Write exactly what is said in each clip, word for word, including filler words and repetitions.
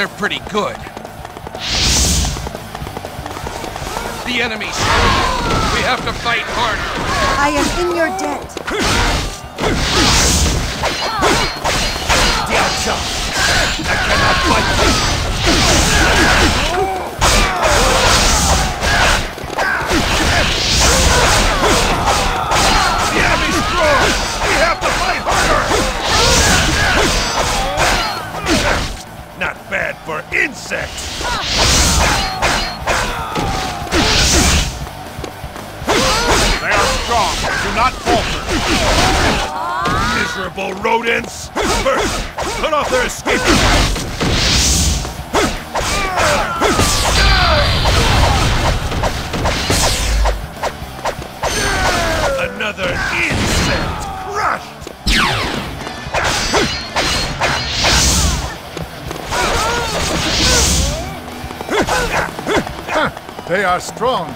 They're pretty good. The enemy's strong. We have to fight harder. I am in your debt. Delta! I cannot fight you. The enemy's strong. We have to fight harder. Not bad for insects. Strong. Do not falter. Miserable rodents! First, cut off their escape route. Another insect crushed! They are strong.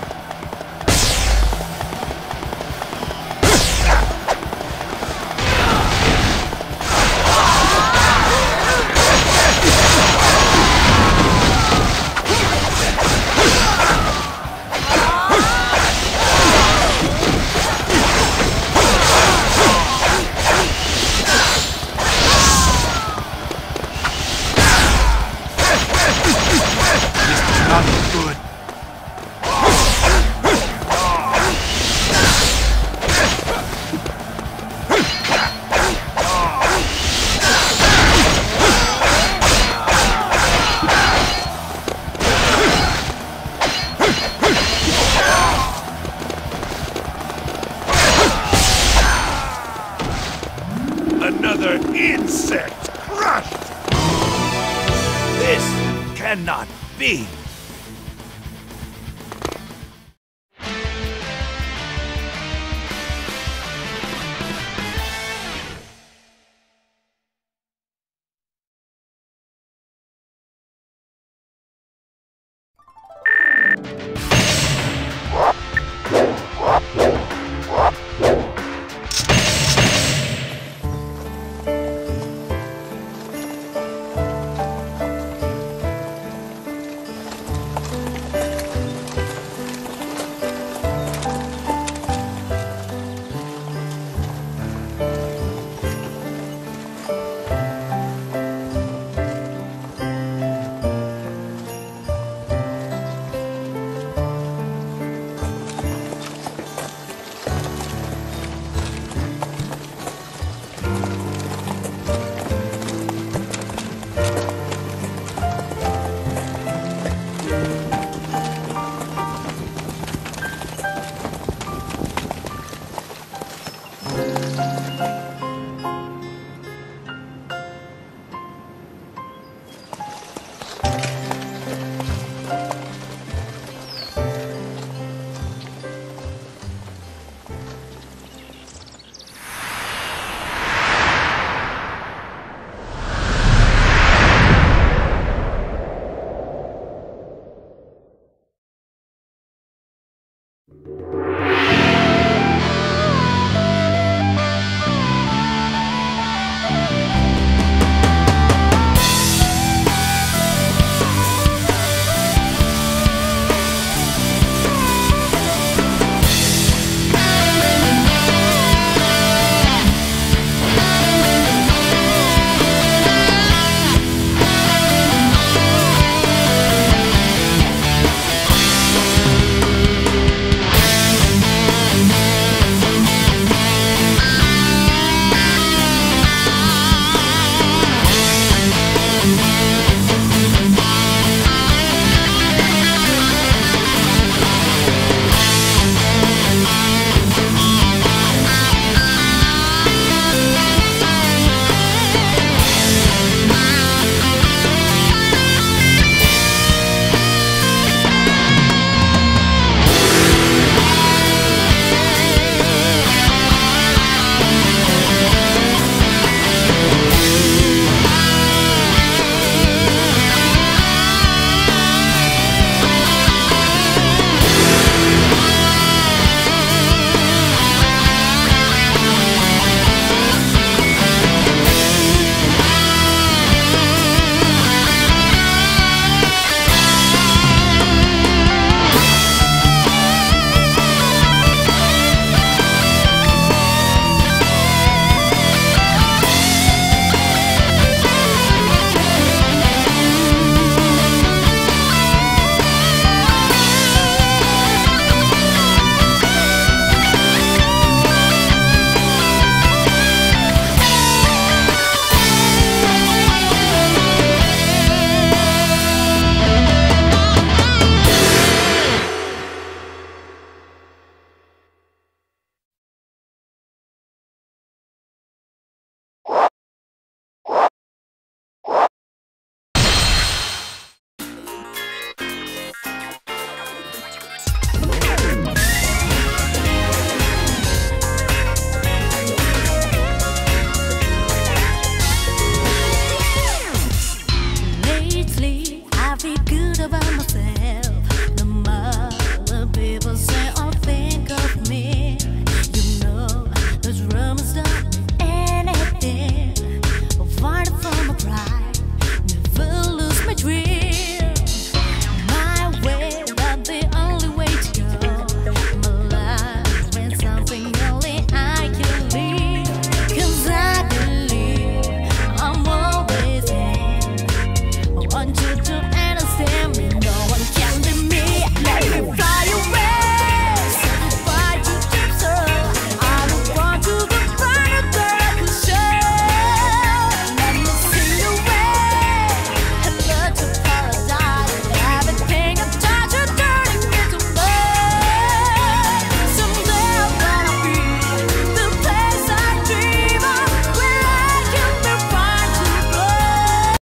Insect crushed! This cannot be!